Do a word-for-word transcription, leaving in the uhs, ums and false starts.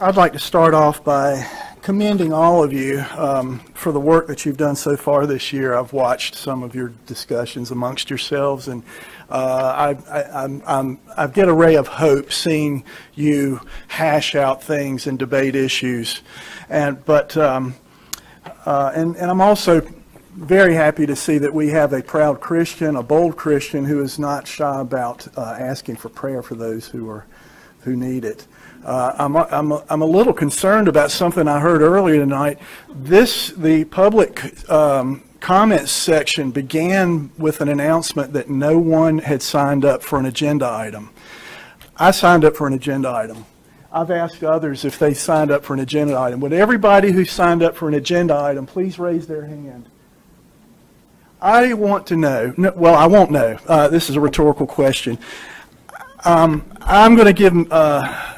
I'd like to start off by commending all of you um, for the work that you've done so far this year. I've watched some of your discussions amongst yourselves, and uh, I, I, I'm, I'm, I get a ray of hope seeing you hash out things and debate issues. And, but, um, uh, and, and I'm also very happy to see that we have a proud Christian, a bold Christian, who is not shy about uh, asking for prayer for those who are who need it. Uh, I'm, I'm, I'm a little concerned about something I heard earlier tonight. This, the public um, comments section began with an announcement that no one had signed up for an agenda item. I signed up for an agenda item. I've asked others if they signed up for an agenda item. Would everybody who signed up for an agenda item please raise their hand? I want to know. No, well, I won't know. Uh, this is a rhetorical question. Um, I'm going to give uh,